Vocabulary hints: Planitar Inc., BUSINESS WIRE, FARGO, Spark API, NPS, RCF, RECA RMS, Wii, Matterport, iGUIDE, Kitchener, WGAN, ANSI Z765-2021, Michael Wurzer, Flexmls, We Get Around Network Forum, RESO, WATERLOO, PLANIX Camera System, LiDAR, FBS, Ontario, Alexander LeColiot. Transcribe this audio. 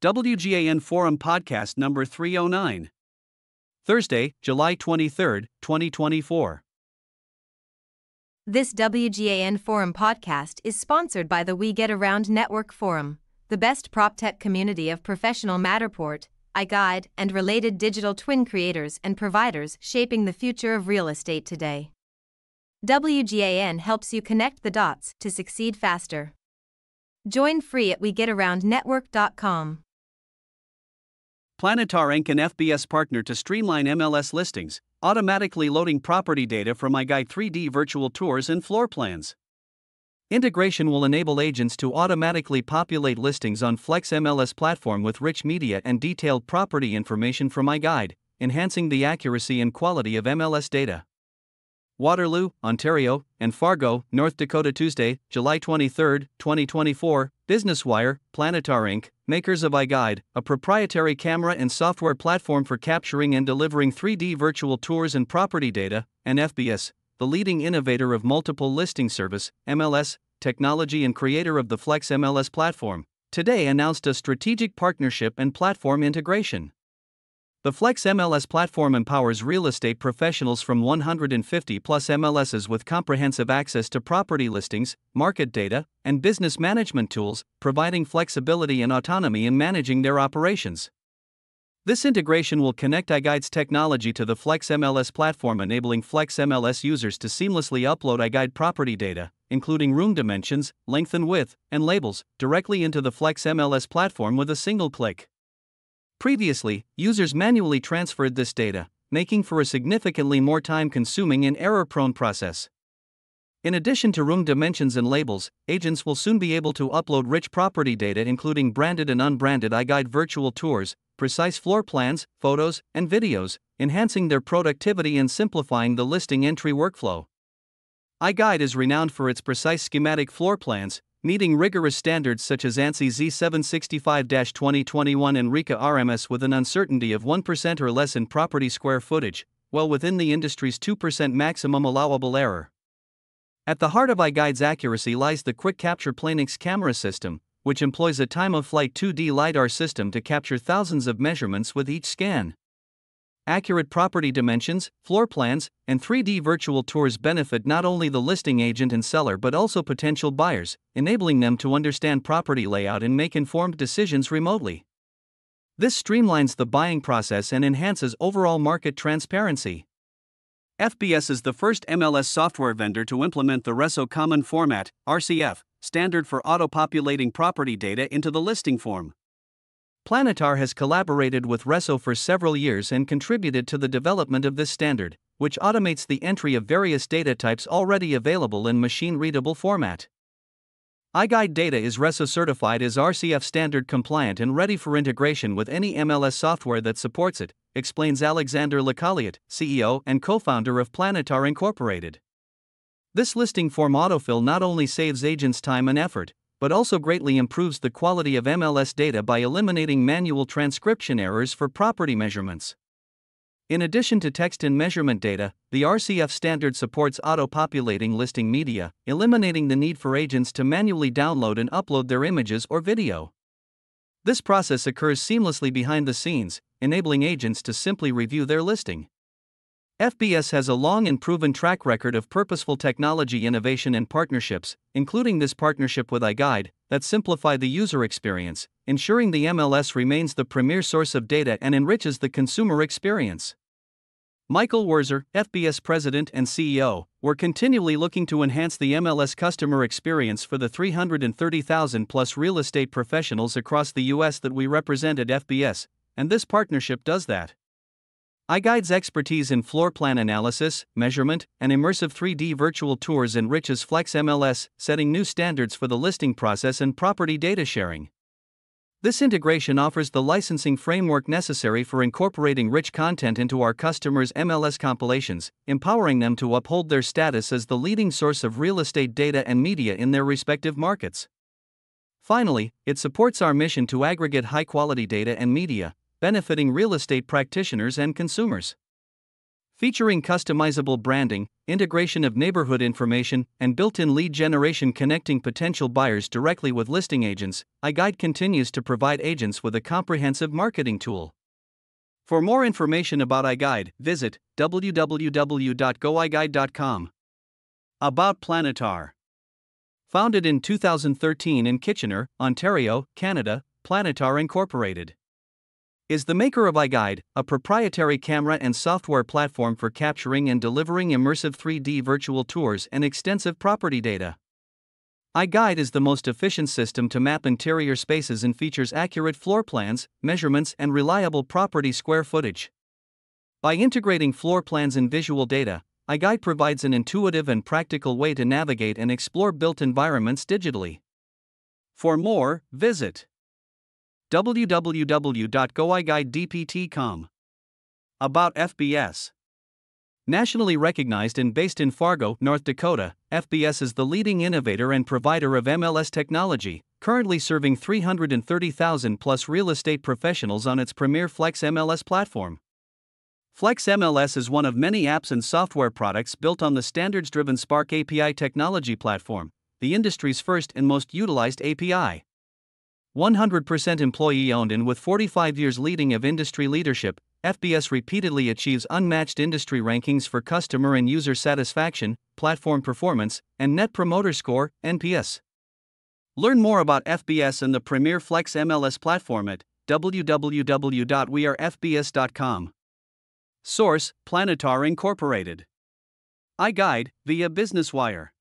WGAN Forum Podcast Number 309. Thursday, July 23, 2024. This WGAN Forum podcast is sponsored by the We Get Around Network Forum, the best PropTech community of professional Matterport, iGUIDE, and related digital twin creators and providers shaping the future of real estate today. WGAN helps you connect the dots to succeed faster. Join free at wegetaroundnetwork.com. Planitar Inc., an FBS partner to streamline MLS listings, automatically loading property data from iGUIDE 3D virtual tours and floor plans. Integration will enable agents to automatically populate listings on Flexmls platform with rich media and detailed property information from iGUIDE, enhancing the accuracy and quality of MLS data. Waterloo, Ontario, and Fargo, North Dakota. Tuesday, July 23, 2024, Business Wire. Planitar Inc., makers of iGUIDE, a proprietary camera and software platform for capturing and delivering 3D virtual tours and property data, and FBS, the leading innovator of multiple listing service, MLS, technology and creator of the FlexMLS platform, today announced a strategic partnership and platform integration. The FlexMLS platform empowers real estate professionals from 150-plus MLSs with comprehensive access to property listings, market data, and business management tools, providing flexibility and autonomy in managing their operations. This integration will connect iGUIDE's technology to the FlexMLS platform, enabling FlexMLS users to seamlessly upload iGUIDE property data, including room dimensions, length and width, and labels, directly into the FlexMLS platform with a single click. Previously, users manually transferred this data, making for a significantly more time-consuming and error-prone process. In addition to room dimensions and labels, agents will soon be able to upload rich property data including branded and unbranded iGUIDE virtual tours, precise floor plans, photos, and videos, enhancing their productivity and simplifying the listing entry workflow. iGUIDE is renowned for its precise schematic floor plans, meeting rigorous standards such as ANSI Z765-2021 and RECA RMS with an uncertainty of 1% or less in property square footage, well within the industry's 2% maximum allowable error. At the heart of iGUIDE's accuracy lies the Quick Capture Planix camera system, which employs a time-of-flight 2D LiDAR system to capture thousands of measurements with each scan. Accurate property dimensions, floor plans, and 3D virtual tours benefit not only the listing agent and seller but also potential buyers, enabling them to understand property layout and make informed decisions remotely. This streamlines the buying process and enhances overall market transparency. FBS is the first MLS software vendor to implement the RESO Common Format (RCF) standard for auto-populating property data into the listing form. Planitar has collaborated with RESO for several years and contributed to the development of this standard, which automates the entry of various data types already available in machine-readable format. iGUIDE data is RESO certified as RCF standard compliant and ready for integration with any MLS software that supports it, explains Alexander LeColiot, CEO and co-founder of Planitar Inc. This listing form autofill not only saves agents time and effort, but also greatly improves the quality of MLS data by eliminating manual transcription errors for property measurements. In addition to text and measurement data, the RCF standard supports auto-populating listing media, eliminating the need for agents to manually download and upload their images or video. This process occurs seamlessly behind the scenes, enabling agents to simply review their listing. FBS has a long and proven track record of purposeful technology innovation and partnerships, including this partnership with iGUIDE, that simplify the user experience, ensuring the MLS remains the premier source of data and enriches the consumer experience. Michael Wurzer, FBS President and CEO, "We're continually looking to enhance the MLS customer experience for the 330,000-plus real estate professionals across the U.S. that we represent at FBS, and this partnership does that." iGUIDE's expertise in floor plan analysis, measurement, and immersive 3D virtual tours enriches FlexMLS, setting new standards for the listing process and property data sharing. This integration offers the licensing framework necessary for incorporating rich content into our customers' MLS compilations, empowering them to uphold their status as the leading source of real estate data and media in their respective markets. Finally, it supports our mission to aggregate high-quality data and media, benefiting real estate practitioners and consumers. Featuring customizable branding, integration of neighborhood information, and built-in lead generation connecting potential buyers directly with listing agents, iGUIDE continues to provide agents with a comprehensive marketing tool. For more information about iGUIDE, visit www.goiguide.com. About Planitar. Founded in 2013 in Kitchener, Ontario, Canada, Planitar Inc. is the maker of iGUIDE, a proprietary camera and software platform for capturing and delivering immersive 3D virtual tours and extensive property data. iGUIDE is the most efficient system to map interior spaces and features accurate floor plans, measurements, and reliable property square footage. By integrating floor plans and visual data, iGUIDE provides an intuitive and practical way to navigate and explore built environments digitally. For more, visit www.goiguidedpt.com. About FBS. Nationally recognized and based in Fargo, North Dakota, FBS is the leading innovator and provider of MLS technology, currently serving 330,000-plus real estate professionals on its premier Flexmls platform. Flexmls is one of many apps and software products built on the standards-driven Spark API technology platform, the industry's first and most utilized API. 100% employee-owned and with 45 years leading of industry leadership, FBS repeatedly achieves unmatched industry rankings for customer and user satisfaction, platform performance, and Net Promoter Score, NPS. Learn more about FBS and the premier FlexMLS platform at www.wearefbs.com. Source: Planitar Inc. iGUIDE, via Business Wire.